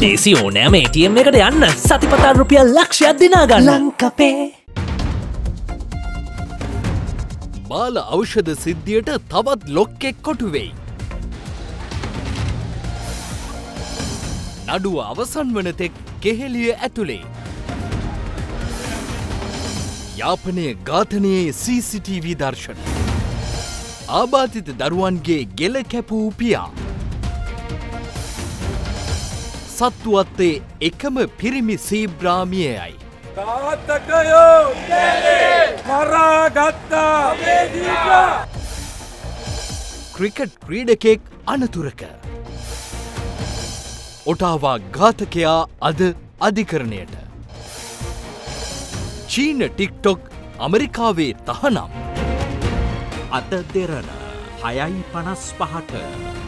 දේසි ඕනෑම ATM එකට යන්න සතිපතා රුපියල් ලක්ෂයක් දිනා ගන්න. ලංකපේ බාල ඖෂධ සිද්ධියට තවත් ලොක්කෙක් කොටු වෙයි. නඩුව අවසන් වන තෙක් කෙහෙළිය ඇතුලේ යාපනයේ ඝාතනයේ CCTV දර්ශන. ආබාධිත දරුවන්ගේ ගෙල කැපූ පියා. සත්තුවත්තේ එකම පිරිමි සීබ්‍රාමියයි. ඝාතකයෝ මරාගත්තා. ක්‍රිකට් ක්‍රීඩකෙක් අනතුරක. ඔටාවා ඝාතකයා අද අධිකරණයට. චීන ටික්ටොක් ඇමරිකාවේ තහනම්. අත දෙරණ 6:55ට